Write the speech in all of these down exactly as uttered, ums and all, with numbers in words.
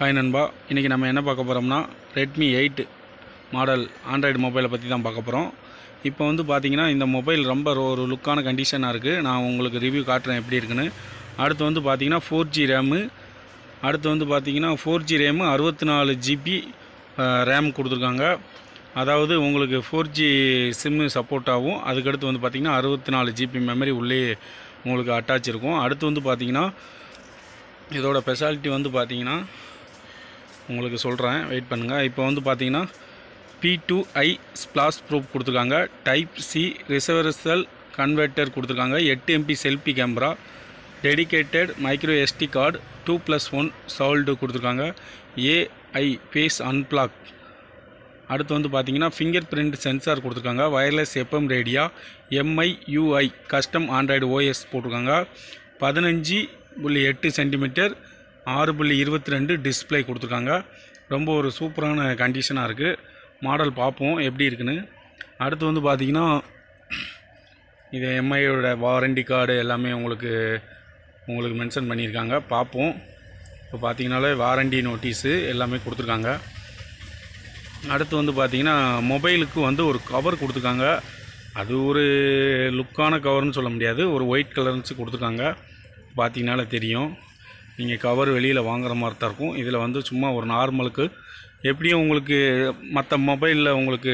Hi நண்பா, இன்றைக்கி நம்ம என்ன பார்க்க போகிறோம்னா ரெட்மி எயிட் மாடல் ஆண்ட்ராய்டு மொபைலை பற்றி தான் பார்க்க போகிறோம். இப்போ வந்து பார்த்திங்கன்னா இந்த மொபைல் ரொம்ப ஒரு லுக்கான கண்டிஷனாக இருக்குது. நான் உங்களுக்கு ரிவ்யூ காட்டுறேன் எப்படி இருக்குன்னு. அடுத்து வந்து பார்த்திங்கன்னா ஃபோர் ஜி ரேமு அடுத்து வந்து பார்த்திங்கன்னா ஃபோர் ஜி ரேமு அறுபத்தி நாலு ஜிபி ரேம் கொடுத்துருக்காங்க. அதாவது உங்களுக்கு ஃபோர் ஜி சிம்மு சப்போர்ட் ஆகும். அதுக்கடுத்து வந்து பார்த்திங்கன்னா அறுபத்தி நாலு ஜிபி மெமரி உள்ளே உங்களுக்கு அட்டாச் இருக்கும். அடுத்து வந்து பார்த்திங்கன்னா இதோட ஸ்பெஷாலிட்டி வந்து பார்த்திங்கன்னா உங்களுக்கு சொல்கிறேன், வெயிட் பண்ணுங்கள். இப்போ வந்து பார்த்திங்கன்னா பி டூ ஐ ஸ்ப்ளாஷ் ப்ரூஃப் கொடுத்துருக்காங்க, டைப் சி ரிவர்சல் கன்வெர்ட்டர் கொடுத்துருக்காங்க, எட்டு MP selfie camera, dedicated micro SD card, two plus one slot கொடுத்துருக்காங்க, ஏஐ ஃபேஸ் அன்பிளாக். அடுத்து வந்து பார்த்திங்கன்னா ஃபிங்கர் பிரிண்ட் சென்சார் கொடுத்துருக்காங்க, wireless FM radio, MIUI custom Android OS போட்டிருக்காங்க, பதினஞ்சு புள்ளி எட்டு சென்டிமீட்டர் ஆறு புள்ளி இருபத்தி ரெண்டு டிஸ்பிளே கொடுத்துருக்காங்க. ரொம்ப ஒரு சூப்பரான கண்டிஷனாக இருக்குது. மாடல் பார்ப்போம் எப்படி இருக்குன்னு. அடுத்து வந்து பார்த்திங்கன்னா இது எம்ஐயோட வாரண்டி கார்டு எல்லாமே உங்களுக்கு உங்களுக்கு மென்ஷன் பண்ணியிருக்காங்க. பார்ப்போம். இப்போ பார்த்திங்கனாலே வாரண்டி நோட்டீஸு எல்லாமே கொடுத்துருக்காங்க. அடுத்து வந்து பார்த்திங்கன்னா மொபைலுக்கு வந்து ஒரு கவர் கொடுத்துருக்காங்க. அது ஒரு லுக்கான கவர்னு சொல்ல முடியாது, ஒரு ஒயிட் கலர்னு கொடுத்துருக்காங்க. பார்த்திங்கனாலே தெரியும், நீங்கள் கவர் வெளியில் வாங்குகிற மாதிரி தான் இருக்கும். இதில் வந்து சும்மா ஒரு நார்மலுக்கு எப்படியும் உங்களுக்கு மற்ற மொபைலில் உங்களுக்கு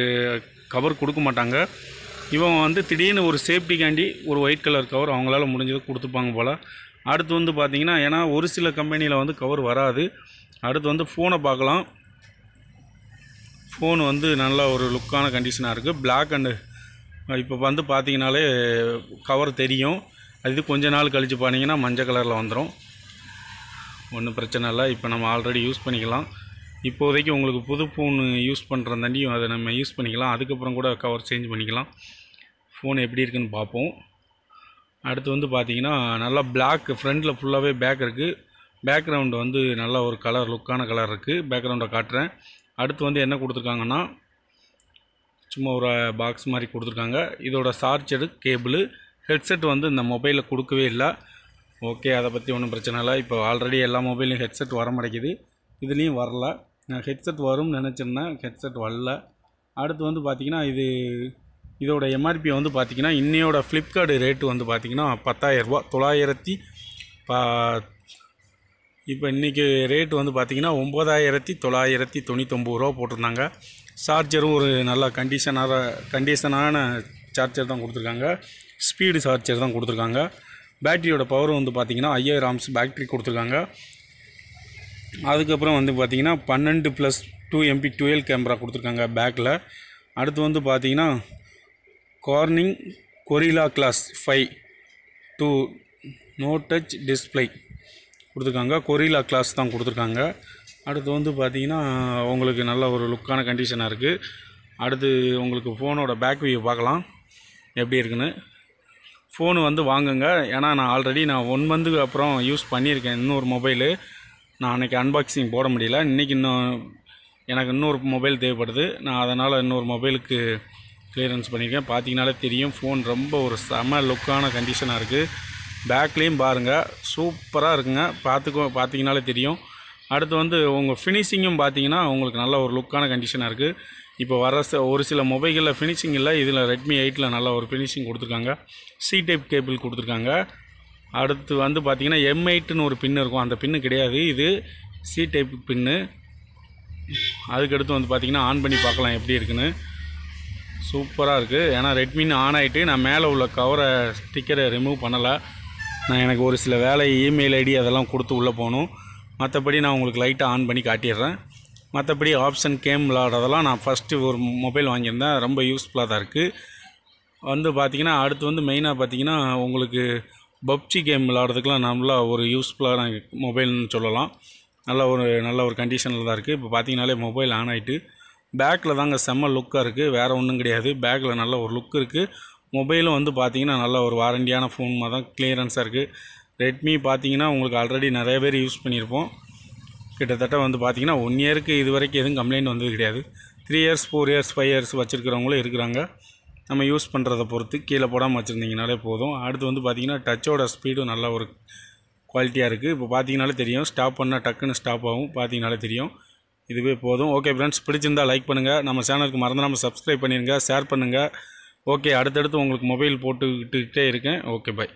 கவர் கொடுக்க மாட்டாங்க. இவன் வந்து திடீர்னு ஒரு சேஃப்டிக்காண்டி ஒரு ஒயிட் கலர் கவர் அவங்களால முடிஞ்சது கொடுத்துருப்பாங்க போல். அடுத்து வந்து பார்த்திங்கன்னா ஏன்னா ஒரு சில கம்பெனியில் வந்து கவர் வராது. அடுத்து வந்து ஃபோனை பார்க்கலாம். ஃபோன் வந்து நல்ல ஒரு லுக்கான கண்டிஷனாக இருக்குது. பிளாக் அண்டு இப்போ வந்து பார்த்திங்கனாலே கவர் தெரியும். அது கொஞ்ச நாள் கழித்து பார்த்தீங்கன்னா மஞ்சள் கலரில் வந்துடும். ஒன்றும் பிரச்சனை இல்லை. இப்போ நம்ம ஆல்ரெடி யூஸ் பண்ணிக்கலாம். இப்போதைக்கு உங்களுக்கு புது ஃபோன் யூஸ் பண்ணுற தண்டியும் அதை நம்ம யூஸ் பண்ணிக்கலாம். அதுக்கப்புறம் கூட கவர் சேஞ்ச் பண்ணிக்கலாம். ஃபோன் எப்படி இருக்குன்னு பார்ப்போம். அடுத்து வந்து பார்த்திங்கன்னா நல்லா பிளாக் ஃப்ரண்டில் ஃபுல்லாகவே பேக் இருக்குது. பேக்ரவுண்டு வந்து நல்லா ஒரு கலர் லுக்கான கலர் இருக்குது. பேக்ரவுண்டை காட்டுறேன். அடுத்து வந்து என்ன கொடுத்துருக்காங்கன்னா சும்மா ஒரு பாக்ஸ் மாதிரி கொடுத்துருக்காங்க. இதோட சார்ஜரு கேபிள் ஹெட்செட் வந்து இந்த மொபைலில் கொடுக்கவே இல்லை. ஓகே, அதை பற்றி ஒன்றும் பிரச்சனை இல்லை. இப்போ ஆல்ரெடி எல்லா மொபைலையும் ஹெட்செட் வர மாட்டேங்குது, இதுலேயும் வரல. நான் ஹெட்செட் வரும்னு நினச்சிருந்தேன், ஹெட்செட் வரல. அடுத்து வந்து பார்த்திங்கன்னா இது இதோட எம்ஆர்பி வந்து பார்த்திங்கன்னா இன்னையோட ஃப்ளிப்கார்ட் ரேட்டு வந்து பார்த்திங்கன்னா பத்தாயிரரூபா, தொள்ளாயிரத்தி பா இப்போ இன்றைக்கி ரேட்டு வந்து பார்த்திங்கன்னா ஒம்பதாயிரத்தி தொள்ளாயிரத்தி தொண்ணூத்தொம்பது ரூபா போட்டிருந்தாங்க. சார்ஜரும் ஒரு நல்ல கண்டிஷனாக கண்டிஷனான சார்ஜர் தான் கொடுத்துருக்காங்க. ஸ்பீடு சார்ஜர் தான் கொடுத்துருக்காங்க. பேட்டரியோட பவர் வந்து பார்த்திங்கன்னா ஐயாயிரம் ஆம்ஸ் பேட்டரி கொடுத்துருக்காங்க. அதுக்கப்புறம் வந்து பார்த்திங்கன்னா பன்னெண்டு plus two MP dual camera கொடுத்துருக்காங்க பேக்கில். அடுத்து வந்து பார்த்திங்கன்னா Corning Gorilla Glass five two no touch display கொடுத்துருக்காங்க. கொரிலா கிளாஸ் தான் கொடுத்துருக்காங்க. அடுத்து வந்து பார்த்திங்கன்னா உங்களுக்கு நல்ல ஒரு லுக்கான கண்டிஷனாக இருக்குது. அடுத்து உங்களுக்கு ஃபோனோட பேக் வியூ பார்க்கலாம் எப்படி இருக்குன்னு. ஃபோனு வந்து வாங்குங்க. ஏன்னா நான் ஆல்ரெடி நான் ஒன் மந்த்துக்கு அப்புறம் யூஸ் பண்ணியிருக்கேன். இன்னொரு மொபைலு நான் அன்றைக்கி அன்பாக்சிங் போட முடியல. இன்றைக்கி இன்னும் எனக்கு இன்னொரு மொபைல் தேவைப்படுது. நான் அதனால் இன்னொரு மொபைலுக்கு கிளியரன்ஸ் பண்ணியிருக்கேன். பார்த்திங்கனாலே தெரியும் ஃபோன் ரொம்ப ஒரு செம லுக்கான கண்டிஷனாக இருக்குது. பேக்லேயும் பாருங்கள், சூப்பராக இருக்குங்க. பார்த்துக்கோ பார்த்திங்கனாலே தெரியும். அடுத்து வந்து உங்கள் ஃபினிஷிங்கும் பார்த்திங்கன்னா உங்களுக்கு நல்ல ஒரு லுக்கான கண்டிஷனாக இருக்குது. இப்போ வர ஒரு சில மொபைல்களில் ஃபினிஷிங் இல்லை, இதில் ரெட்மி எயிட்டில் நல்ல ஒரு ஃபினிஷிங் கொடுத்துருக்காங்க. சி டைப் கேபிள் கொடுத்துருக்காங்க. அடுத்து வந்து பார்த்திங்கன்னா எம் எயிட்டுன்னு ஒரு பின்னு இருக்கும், அந்த பின்னு கிடையாது, இது சி டைப் பின்னு. அதுக்கடுத்து வந்து பார்த்திங்கன்னா ஆன் பண்ணி பார்க்கலாம் எப்படி இருக்குன்னு. சூப்பராக இருக்குது. ஏன்னா ரெட்மின்னு ஆன் ஆகிட்டு நான் மேலே உள்ள கவரை ஸ்டிக்கரை ரிமூவ் பண்ணலை. நான் எனக்கு ஒரு சில வேலை இமெயில் ஐடி அதெல்லாம் கொடுத்து உள்ளே போகணும். மற்றபடி நான் உங்களுக்கு லைட்டை ஆன் பண்ணி காட்டிடுறேன். மற்றபடி ஆப்ஷன் கேம் விளாடுறதெல்லாம் நான் ஃபஸ்ட்டு ஒரு மொபைல் வாங்கியிருந்தேன், ரொம்ப யூஸ்ஃபுல்லாக தான் இருக்குது வந்து பார்த்திங்கன்னா. அடுத்து வந்து மெயினாக பார்த்திங்கன்னா உங்களுக்கு பப்ஜி கேம் விளாடுறதுக்குலாம் நல்லா ஒரு யூஸ்ஃபுல்லான மொபைல்னு சொல்லலாம். நல்ல ஒரு நல்ல ஒரு கண்டிஷனில் தான் இருக்குது. இப்போ பார்த்திங்கனாலே மொபைல் ஆன் ஆகிட்டு பேக்கில் தாங்க செம்ம லுக்காக இருக்குது, வேறு ஒன்றும் கிடையாது. பேக்கில் நல்ல ஒரு லுக் இருக்குது. மொபைலும் வந்து பார்த்திங்கன்னா நல்ல ஒரு வாரண்டியான ஃபோன் மாதிரி தான் கிளியரன்ஸாக இருக்குது. ரெட்மி பார்த்திங்கன்னா உங்களுக்கு ஆல்ரெடி நிறைய பேர் யூஸ் பண்ணியிருப்போம். கிட்டத்தட்ட வந்து பார்த்திங்கன்னா ஒன் இயருக்கு இது வரைக்கும் எதுவும் கம்ப்ளைண்ட் வந்தது கிடையாது. Three years four years five years வச்சுருக்கிறவங்களும் இருக்கிறாங்க. நம்ம யூஸ் பண்ணுறதை பொறுத்து கீழே போடாமல் வச்சுருந்திங்கனாலே போதும். அடுத்து வந்து பார்த்திங்கன்னா டச்சோட ஸ்பீடும் நல்லா ஒரு குவாலிட்டியாக இருக்குது. இப்போ பார்த்தீங்கனாலே தெரியும், ஸ்டாப் பண்ணால் டக்குன்னு ஸ்டாப் ஆகும், பார்த்தீங்கனாலே தெரியும். இதுவே போதும். ஓகே ஃப்ரெண்ட்ஸ், பிடிச்சிருந்தால் லைக் பண்ணுங்கள், நம்ம சேனலுக்கு மறந்து நம்ம சப்ஸ்கிரைப் பண்ணிடுங்க, ஷேர் பண்ணுங்கள். ஓகே, அடுத்தடுத்து உங்களுக்கு மொபைல் போட்டுக்கிட்டே இருக்கேன். Okay, by.